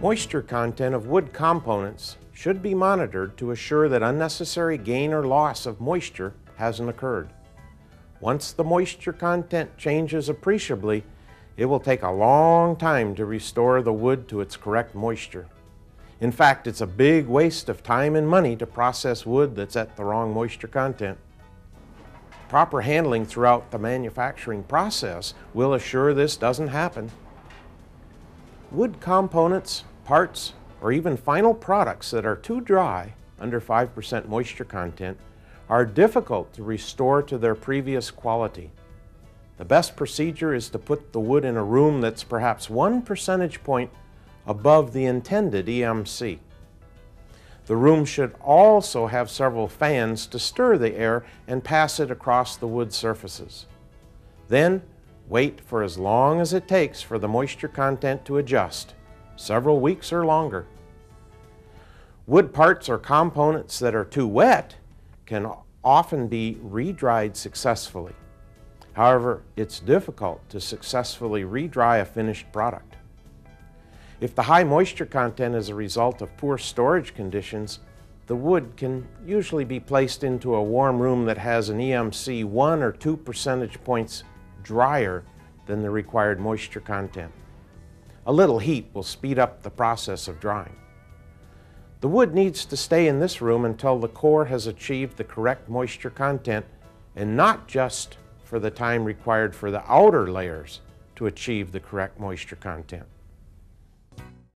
Moisture content of wood components should be monitored to assure that unnecessary gain or loss of moisture hasn't occurred. Once the moisture content changes appreciably, it will take a long time to restore the wood to its correct moisture. In fact, it's a big waste of time and money to process wood that's at the wrong moisture content. Proper handling throughout the manufacturing process will assure this doesn't happen. Wood components, parts, or even final products that are too dry, under 5% moisture content, are difficult to restore to their previous quality. The best procedure is to put the wood in a room that's perhaps 1 percentage point above the intended EMC. The room should also have several fans to stir the air and pass it across the wood surfaces. Then, wait for as long as it takes for the moisture content to adjust, several weeks or longer. Wood parts or components that are too wet can often be re-dried successfully. However, it's difficult to successfully re-dry a finished product. If the high moisture content is a result of poor storage conditions, the wood can usually be placed into a warm room that has an EMC 1 or 2 percentage points drier than the required moisture content. A little heat will speed up the process of drying. The wood needs to stay in this room until the core has achieved the correct moisture content, and not just for the time required for the outer layers to achieve the correct moisture content.